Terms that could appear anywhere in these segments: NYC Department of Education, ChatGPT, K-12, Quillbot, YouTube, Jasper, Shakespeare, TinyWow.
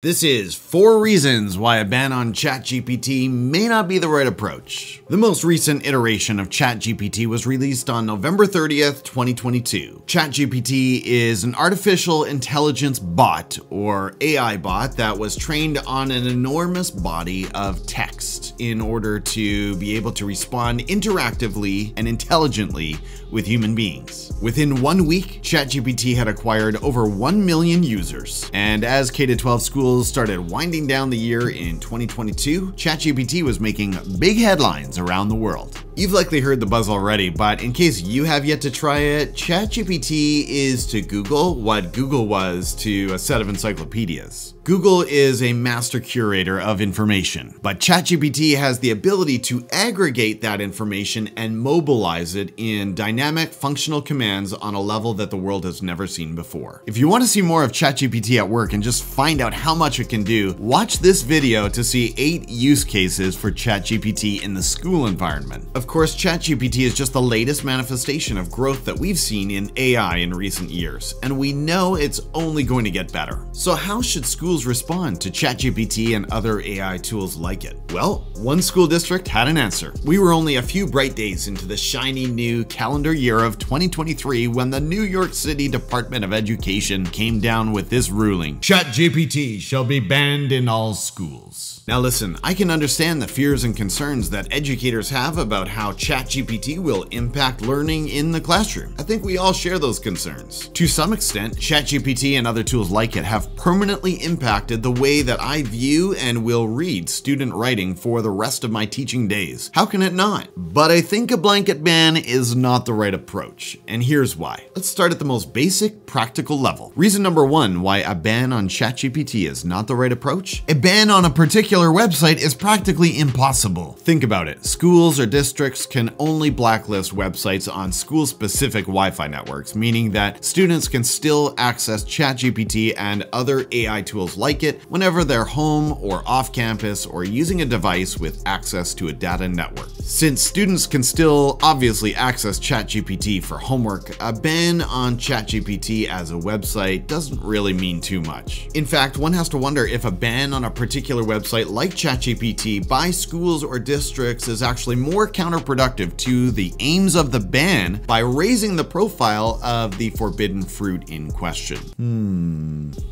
This is 4 reasons why a ban on ChatGPT may not be the right approach. The most recent iteration of ChatGPT was released on November 30th, 2022. ChatGPT is an artificial intelligence bot or AI bot that was trained on an enormous body of text in order to be able to respond interactively and intelligently with human beings. Within 1 week, ChatGPT had acquired over 1 million users. And as K-12 schools started winding down the year in 2022, ChatGPT was making big headlines around the world. You've likely heard the buzz already, but in case you have yet to try it, ChatGPT is to Google what Google was to a set of encyclopedias. Google is a master curator of information, but ChatGPT has the ability to aggregate that information and mobilize it in dynamic, functional commands on a level that the world has never seen before. If you want to see more of ChatGPT at work and just find out how much it can do, watch this video to see 8 use cases for ChatGPT in the school environment. Of course, ChatGPT is just the latest manifestation of growth that we've seen in AI in recent years, and we know it's only going to get better. So how should schools respond to ChatGPT and other AI tools like it? Well, one school district had an answer. We were only a few bright days into the shiny new calendar year of 2023 when the New York City Department of Education came down with this ruling: ChatGPT shall be banned in all schools. Now listen, I can understand the fears and concerns that educators have about how ChatGPT will impact learning in the classroom. I think we all share those concerns. To some extent, ChatGPT and other tools like it have permanently impacted the way that I view and will read student writing for the rest of my teaching days. How can it not? But I think a blanket ban is not the right approach, and here's why. Let's start at the most basic, practical level. Reason number 1 why a ban on ChatGPT is not the right approach? A ban on a particular website is practically impossible. Think about it. Schools or districts can only blacklist websites on school-specific Wi-Fi networks, meaning that students can still access ChatGPT and other AI tools like it whenever they're home or off campus or using a device with access to a data network. Since students can still obviously access ChatGPT for homework, a ban on ChatGPT as a website doesn't really mean too much. In fact, one has to wonder if a ban on a particular website like ChatGPT by schools or districts is actually more counterproductive to the aims of the ban by raising the profile of the forbidden fruit in question.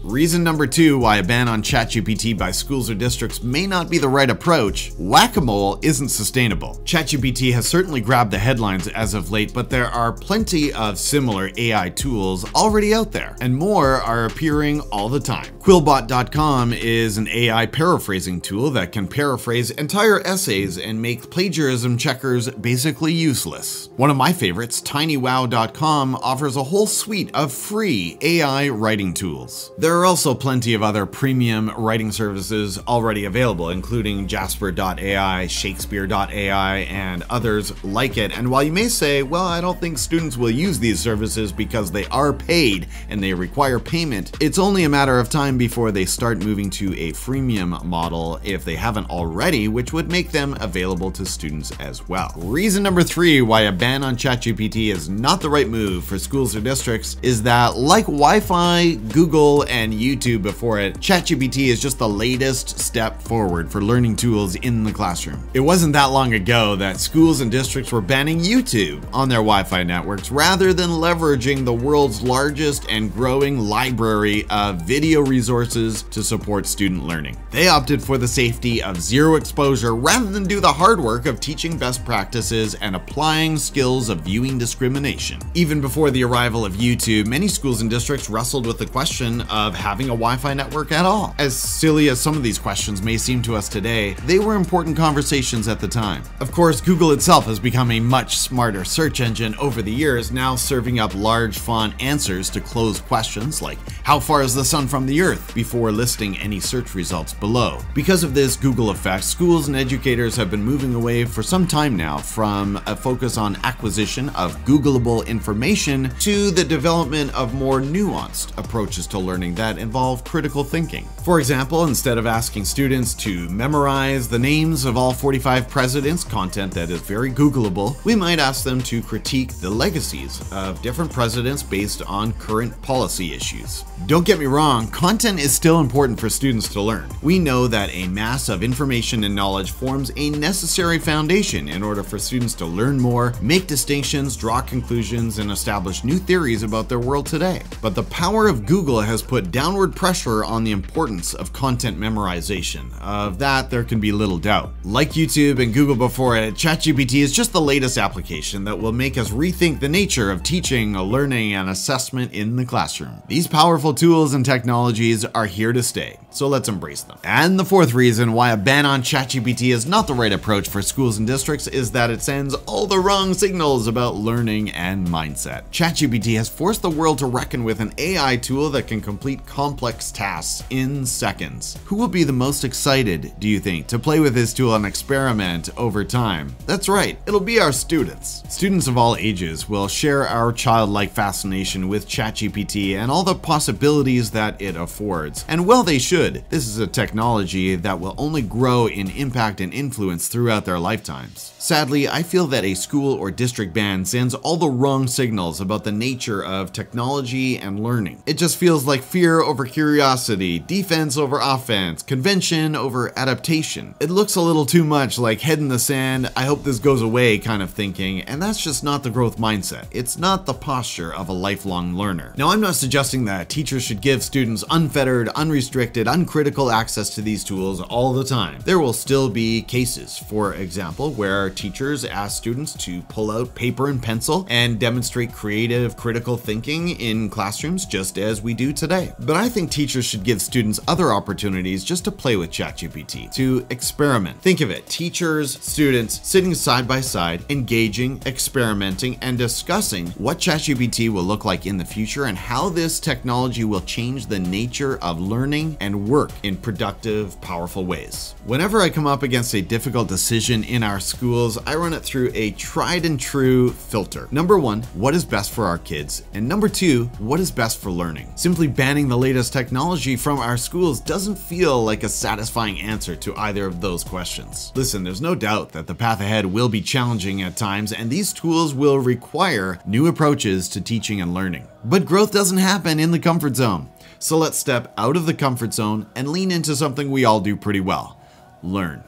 Reason number 2 why a ban on ChatGPT by schools or districts may not be the right approach: whack-a-mole isn't sustainable. ChatGPT has certainly grabbed the headlines as of late, but there are plenty of similar AI tools already out there, and more are appearing all the time. Quillbot.com is an AI paraphrasing tool that can paraphrase entire essays and make plagiarism checkers basically useless. One of my favorites, TinyWow.com, offers a whole suite of free AI writing tools. There are also plenty of other premium writing services already available, including Jasper.ai, Shakespeare.ai, and others like it. And while you may say, well, I don't think students will use these services because they are paid and they require payment, it's only a matter of time before they start moving to a freemium model if they haven't already, which would make them available to students as well. Reason number 3 why a ban on ChatGPT is not the right move for schools or districts is that, like Wi-Fi, Google, and YouTube before it, ChatGPT is just the latest step forward for learning tools in the classroom. It wasn't that long ago that schools and districts were banning YouTube on their Wi-Fi networks rather than leveraging the world's largest and growing library of video resources to support student learning. They opted for the safety of zero exposure rather than do the hard work of teaching best practices and applying skills of viewing discrimination. Even before the arrival of YouTube, many schools and districts wrestled with the question of having a Wi-Fi network at all. As silly as some of these questions may seem to us today, they were important conversations at the time. Of course, Google itself has become a much smarter search engine over the years, now serving up large font answers to closed questions like, how far is the sun from the Earth, before listing any search results below. Because of this Google effect, schools and educators have been moving away for some time now from a focus on acquisition of Googleable information to the development of more nuanced approaches to learning that involve critical thinking. For example, instead of asking students to memorize the names of all 45 presidents, content that is very Googleable, we might ask them to critique the legacies of different presidents based on current policy issues. Don't get me wrong, content content is still important for students to learn. We know that a mass of information and knowledge forms a necessary foundation in order for students to learn more, make distinctions, draw conclusions, and establish new theories about their world today. But the power of Google has put downward pressure on the importance of content memorization. Of that, there can be little doubt. Like YouTube and Google before it, ChatGPT is just the latest application that will make us rethink the nature of teaching, learning, and assessment in the classroom. These powerful tools and technologies are here to stay, so let's embrace them. And the fourth reason why a ban on ChatGPT is not the right approach for schools and districts is that it sends all the wrong signals about learning and mindset. ChatGPT has forced the world to reckon with an AI tool that can complete complex tasks in seconds. Who will be the most excited, do you think, to play with this tool and experiment over time? That's right, it'll be our students. Students of all ages will share our childlike fascination with ChatGPT and all the possibilities that it affords. And well, they should. This is a technology that will only grow in impact and influence throughout their lifetimes. Sadly, I feel that a school or district ban sends all the wrong signals about the nature of technology and learning. It just feels like fear over curiosity, defense over offense, convention over adaptation. It looks a little too much like head in the sand, I hope this goes away kind of thinking, and that's just not the growth mindset. It's not the posture of a lifelong learner. Now, I'm not suggesting that teachers should give students unfettered, unrestricted, uncritical access to these tools all the time. There will still be cases, for example, where teachers ask students to pull out paper and pencil and demonstrate creative, critical thinking in classrooms just as we do today. But I think teachers should give students other opportunities just to play with ChatGPT, to experiment. Think of it, teachers, students sitting side by side, engaging, experimenting, and discussing what ChatGPT will look like in the future and how this technology will change the nature of learning and work in productive, powerful ways. Whenever I come up against a difficult decision in our schools, I run it through a tried and true filter. Number one, what is best for our kids? And number two, what is best for learning? Simply banning the latest technology from our schools doesn't feel like a satisfying answer to either of those questions. Listen, there's no doubt that the path ahead will be challenging at times, and these tools will require new approaches to teaching and learning. But growth doesn't happen in the comfort zone. So let's step out of the comfort zone and lean into something we all do pretty well, learn.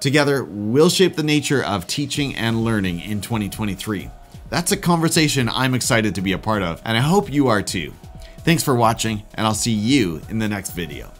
Together, we'll shape the nature of teaching and learning in 2023. That's a conversation I'm excited to be a part of, and I hope you are too. Thanks for watching, and I'll see you in the next video.